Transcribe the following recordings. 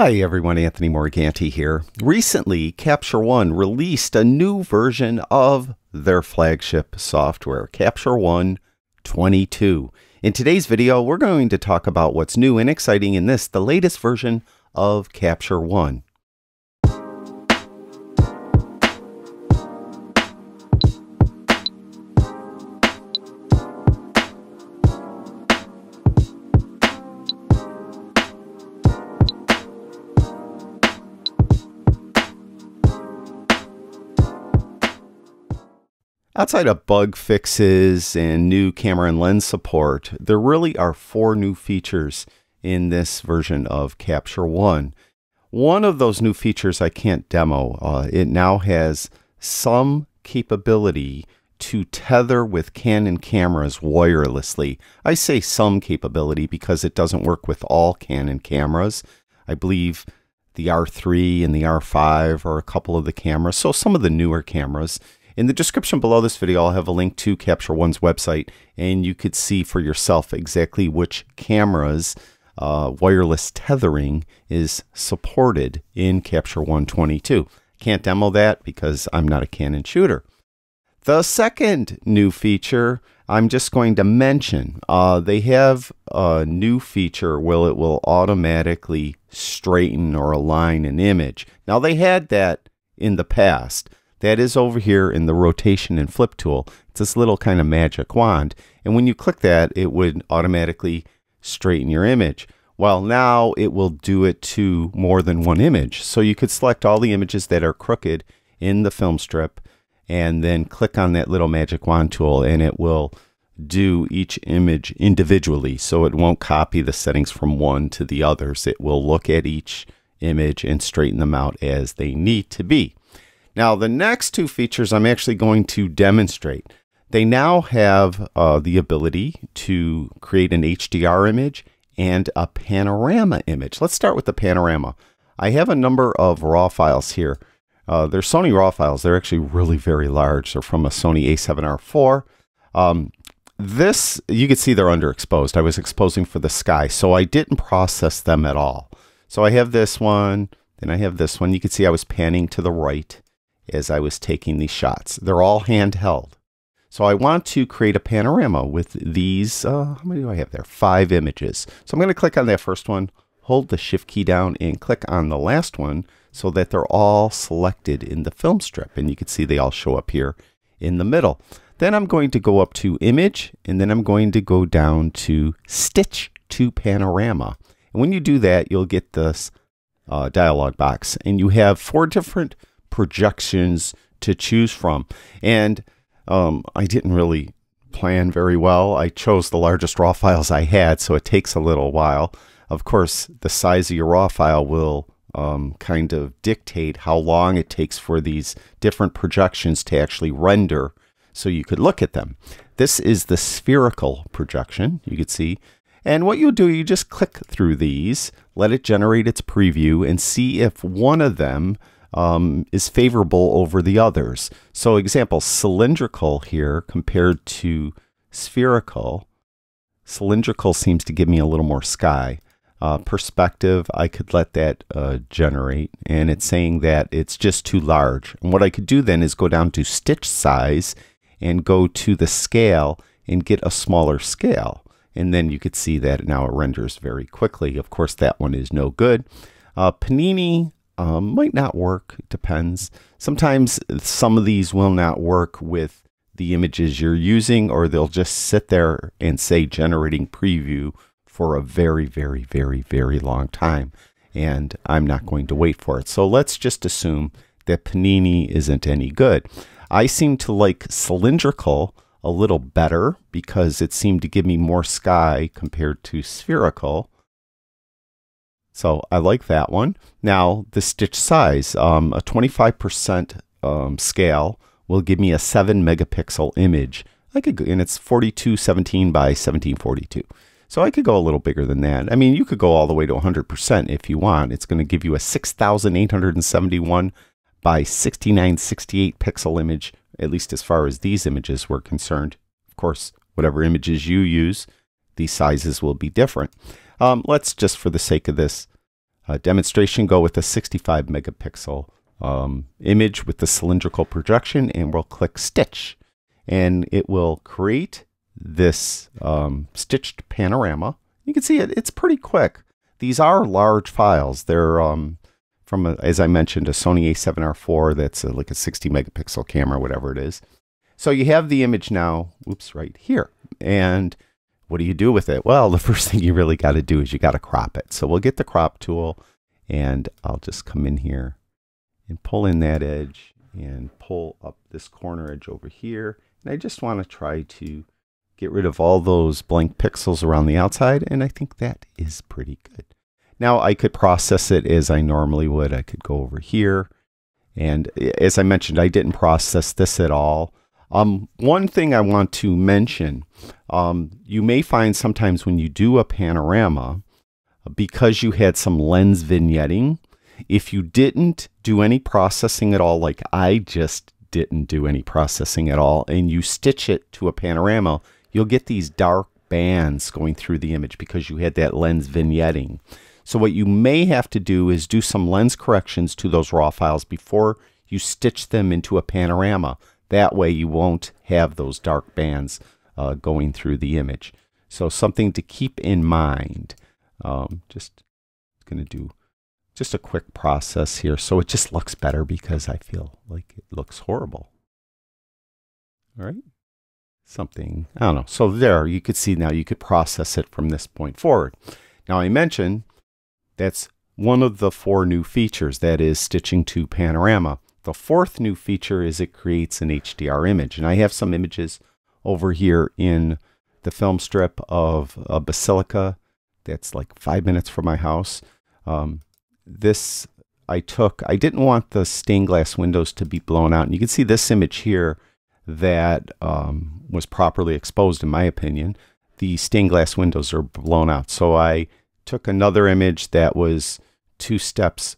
Hi everyone, Anthony Morganti here. Recently, Capture One released a new version of their flagship software, Capture One 22. In today's video, we're going to talk about what's new and exciting in this, the latest version of Capture One. Outside of bug fixes and new camera and lens support, there really are four new features in this version of Capture One. One of those new features I can't demo. It now has some capability to tether with Canon cameras wirelessly. I say some capability because it doesn't work with all Canon cameras. I believe the R3 and the R5 are a couple of the cameras, so some of the newer cameras. In the description below this video, I'll have a link to Capture One's website, and you could see for yourself exactly which cameras wireless tethering is supported in Capture One 22. Can't demo that because I'm not a Canon shooter. The second new feature I'm just going to mention. They have a new feature where it will automatically straighten or align an image. Now, they had that in the past. That is over here in the rotation and flip tool. It's this little kind of magic wand. And when you click that, it would automatically straighten your image. Well, now it will do it to more than one image. So you could select all the images that are crooked in the film strip and then click on that little magic wand tool, and it will do each image individually. So it won't copy the settings from one to the others. It will look at each image and straighten them out as they need to be. Now, the next two features I'm actually going to demonstrate. They now have the ability to create an HDR image and a panorama image. Let's start with the panorama. I have a number of RAW files here. They're Sony RAW files. They're actually really very large. They're from a Sony A7R4. This, you can see they're underexposed. I was exposing for the sky, so I didn't process them at all. So I have this one, then I have this one. You can see I was panning to the right as I was taking these shots. They're all handheld. So I want to create a panorama with these, how many do I have there? 5 images. So I'm going to click on that first one, hold the shift key down, and click on the last one so that they're all selected in the film strip. And you can see they all show up here in the middle. Then I'm going to go up to image, and then I'm going to go down to stitch to panorama. And when you do that, you'll get this dialog box, and you have 4 different projections to choose from. And I didn't really plan very well. I chose the largest raw files I had, so it takes a little while. Of course, the size of your raw file will kind of dictate how long it takes for these different projections to actually render so you could look at them. This is the spherical projection, you could see. And what you do, you just click through these, let it generate its preview, and see if one of them is favorable over the others. So example, cylindrical here compared to spherical. Cylindrical seems to give me a little more sky. Perspective, I could let that generate, and it's saying that it's just too large. And what I could do then is go down to stitch size and go to the scale and get a smaller scale. And then you could see that now it renders very quickly. Of course, that one is no good. Panini might not work, it depends. Sometimes some of these will not work with the images you're using, or they'll just sit there and say generating preview for a very, very, very, very long time. And I'm not going to wait for it. So let's just assume that Panini isn't any good. I seem to like cylindrical a little better because it seemed to give me more sky compared to spherical. So I like that one. Now the stitch size, a 25% scale will give me a 7 megapixel image. I could go, and it's 4217 by 1742. So I could go a little bigger than that. I mean, you could go all the way to 100% if you want. It's going to give you a 6871 by 6968 pixel image, at least as far as these images were concerned. Of course, whatever images you use, these sizes will be different. Let's just, for the sake of this, demonstration go with a 65 megapixel image with the cylindrical projection, and we'll click stitch, and it will create this stitched panorama. You can see it's pretty quick. These are large files. They're from, as I mentioned, a Sony A7R4 that's like a 60 megapixel camera, whatever it is. So you have the image now, oops, right here. And what do you do with it? Well, the first thing you really got to do is you got to crop it. So we'll get the crop tool, and I'll just come in here and pull in that edge and pull up this corner edge over here. And I just want to try to get rid of all those blank pixels around the outside, and I think that is pretty good. Now I could process it as I normally would. I could go over here, and as I mentioned, I didn't process this at all. One thing I want to mention, you may find sometimes when you do a panorama, because you had some lens vignetting, if you didn't do any processing at all, like I just didn't do any processing at all, and you stitch it to a panorama, you'll get these dark bands going through the image because you had that lens vignetting. So what you may have to do is do some lens corrections to those raw files before you stitch them into a panorama. That way you won't have those dark bands going through the image. So something to keep in mind. Just going to do just a quick process here so it just looks better, because I feel like it looks horrible. All right. Something, I don't know. So there, you could see now you could process it from this point forward. Now I mentioned that's one of the 4 new features, that is stitching to panorama. The 4th new feature is it creates an HDR image. And I have some images over here in the film strip of a basilica that's like 5 minutes from my house. This I took, I didn't want the stained glass windows to be blown out. And you can see this image here that was properly exposed, in my opinion. The stained glass windows are blown out. So I took another image that was 2 steps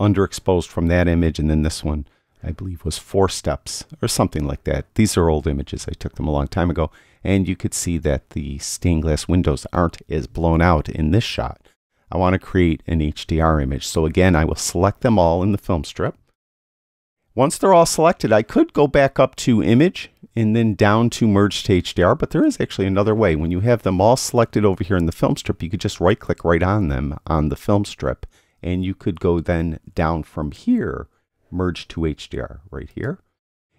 underexposed from that image, and then this one I believe was 4 steps or something like that. These are old images. I took them a long time ago, and you could see that the stained glass windows aren't as blown out in this shot. I want to create an HDR image. So again, I will select them all in the film strip. Once they're all selected, I could go back up to Image and then down to Merge to HDR, but there is actually another way. When you have them all selected over here in the film strip, you could just right-click right on them on the film strip, and you could go then down from here, Merge to HDR right here.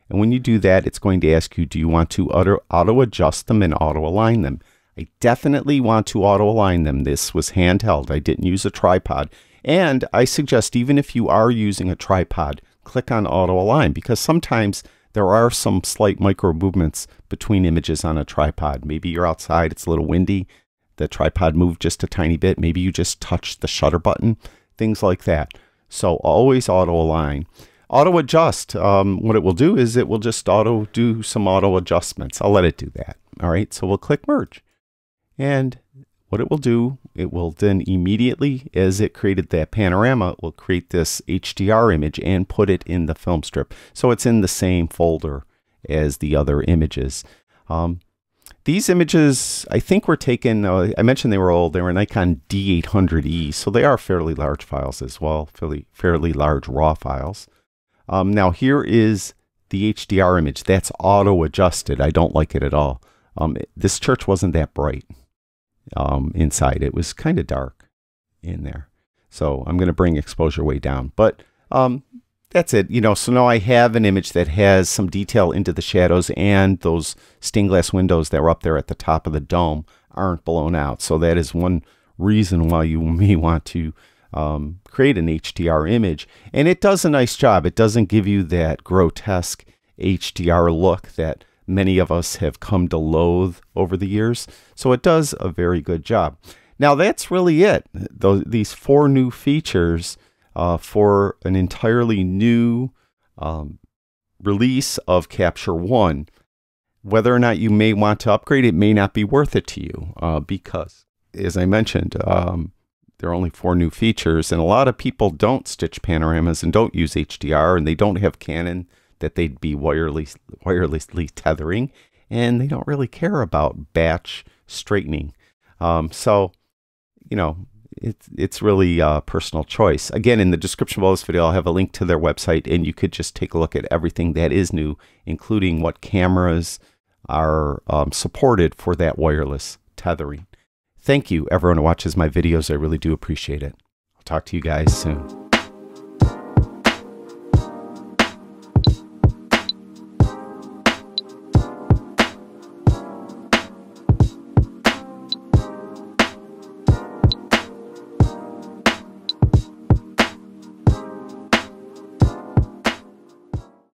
And when you do that, it's going to ask you, do you want to auto-adjust them and auto-align them? I definitely want to auto-align them. This was handheld. I didn't use a tripod. And I suggest, even if you are using a tripod, click on auto align, because sometimes there are some slight micro movements between images on a tripod. Maybe you're outside, it's a little windy, the tripod moved just a tiny bit, maybe you just touched the shutter button, things like that. So always auto align. Auto adjust, what it will do is it will just auto do some auto adjustments. I'll let it do that. All right, so we'll click merge. And what it will do, it will then immediately, as it created that panorama, it will create this HDR image and put it in the film strip. So it's in the same folder as the other images. These images, I think, were taken, I mentioned they were old, they were Nikon D800E, so they are fairly large files as well, fairly large raw files. Now here is the HDR image. That's auto-adjusted. I don't like it at all. This church wasn't that bright. Inside it was kind of dark in there, so I'm going to bring exposure way down, but that's it, you know. So now I have an image that has some detail into the shadows, and those stained glass windows that were up there at the top of the dome aren't blown out. So that is one reason why you may want to create an HDR image, and it does a nice job. It doesn't give you that grotesque HDR look that many of us have come to loathe over the years. So it does a very good job. Now that's really it. These 4 new features for an entirely new release of Capture One. Whether or not you may want to upgrade, it may not be worth it to you because, as I mentioned, there are only 4 new features, and a lot of people don't stitch panoramas and don't use HDR, and they don't have Canon that they'd be wirelessly tethering, and they don't really care about batch straightening. So, you know, it's really a personal choice. Again, in the description below this video, I'll have a link to their website, and you could just take a look at everything that is new, including what cameras are supported for that wireless tethering. Thank you, everyone who watches my videos. I really do appreciate it. I'll talk to you guys soon.